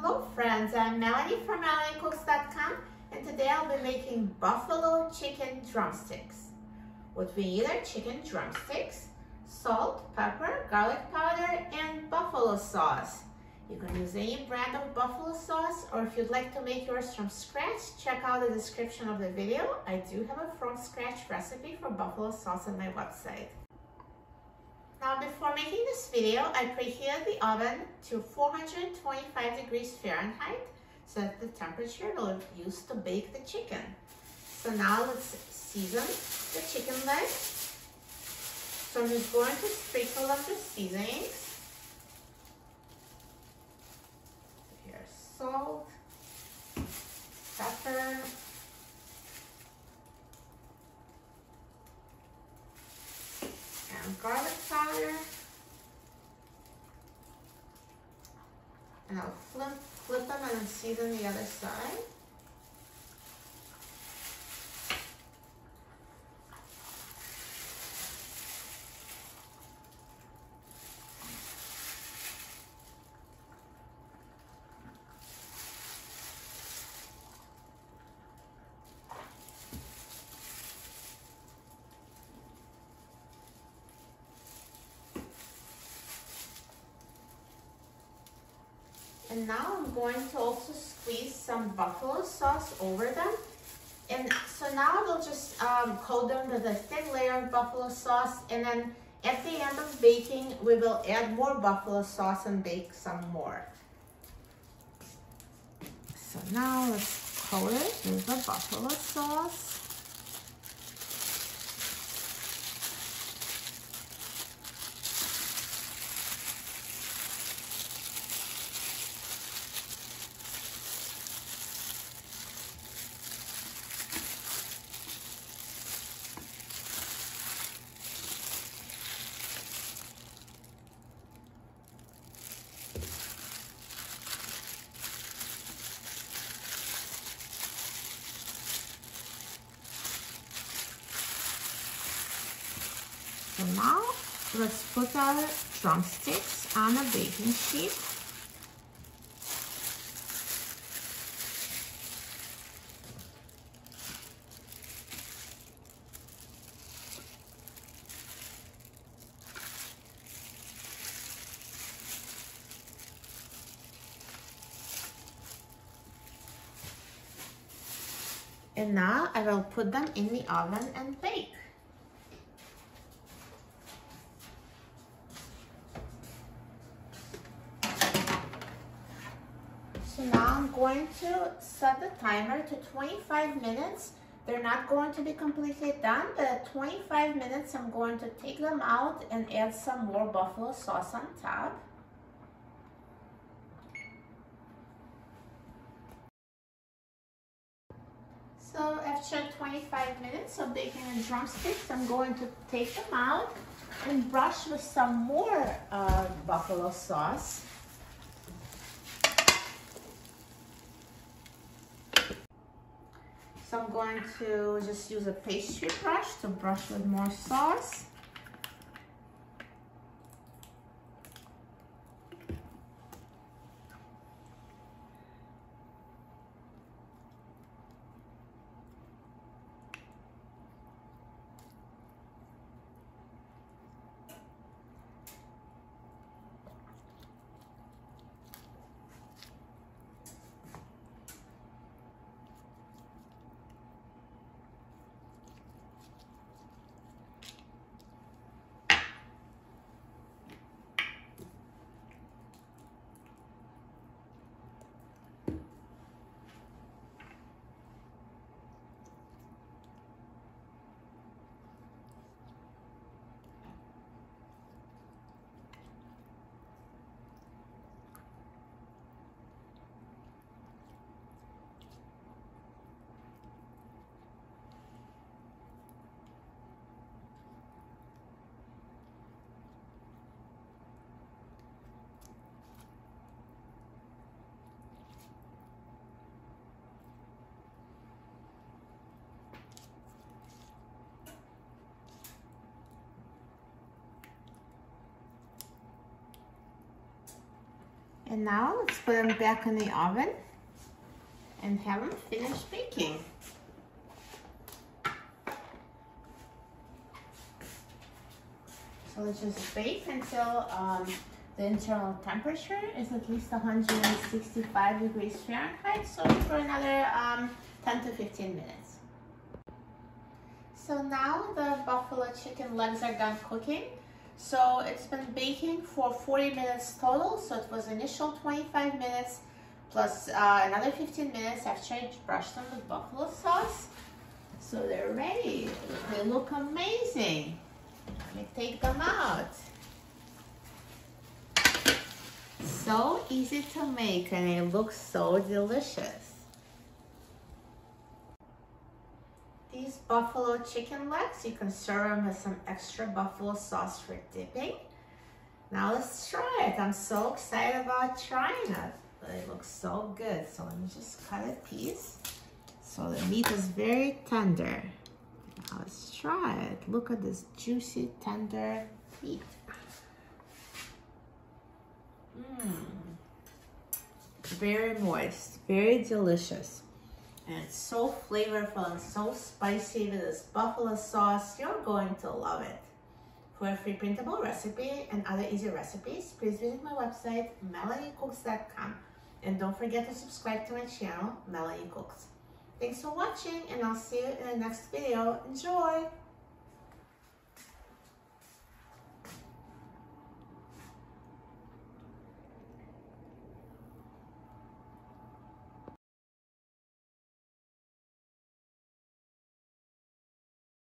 Hello friends, I'm Melanie from MelanieCooks.com, and today I'll be making buffalo chicken drumsticks. What we need are chicken drumsticks, salt, pepper, garlic powder, and buffalo sauce. You can use any brand of buffalo sauce, or if you'd like to make yours from scratch, check out the description of the video. I do have a from scratch recipe for buffalo sauce on my website. Now, before making this video, I preheated the oven to 425 degrees Fahrenheit so that the temperature will be used to bake the chicken. So now let's season the chicken legs. So I'm just going to sprinkle them with seasonings. Here's salt, pepper, and garlic powder, and I'll flip them and season the other side. And now I'm going to also squeeze some buffalo sauce over them. And so now we'll just coat them with a thin layer of buffalo sauce. And then at the end of baking, we will add more buffalo sauce and bake some more. So now let's coat it with the buffalo sauce. So now, let's put our drumsticks on a baking sheet. And now, I will put them in the oven and bake. So now I'm going to set the timer to 25 minutes. They're not going to be completely done, but at 25 minutes I'm going to take them out and add some more buffalo sauce on top. So after 25 minutes of baking the drumsticks, I'm going to take them out and brush with some more buffalo sauce. So I'm going to just use a pastry brush to brush with more sauce. And now let's put them back in the oven and have them finish baking. So let's just bake until the internal temperature is at least 165 degrees Fahrenheit, so for another 10 to 15 minutes. So now the buffalo chicken legs are done cooking. So it's been baking for 40 minutes total, so it was initial 25 minutes plus another 15 minutes after I brushed them with buffalo sauce. So they're ready. They look amazing. Let me take them out. So easy to make and it looks so delicious. These buffalo chicken legs, you can serve them with some extra buffalo sauce for dipping. Now let's try it. I'm so excited about trying it. It looks so good. So let me just cut a piece. So the meat is very tender. Now let's try it. Look at this juicy, tender meat. Very moist, very delicious. And it's so flavorful and so spicy with this buffalo sauce. You're going to love it. For a free printable recipe and other easy recipes, please visit my website, MelanieCooks.com. And don't forget to subscribe to my channel, Melanie Cooks. Thanks for watching, and I'll see you in the next video. Enjoy!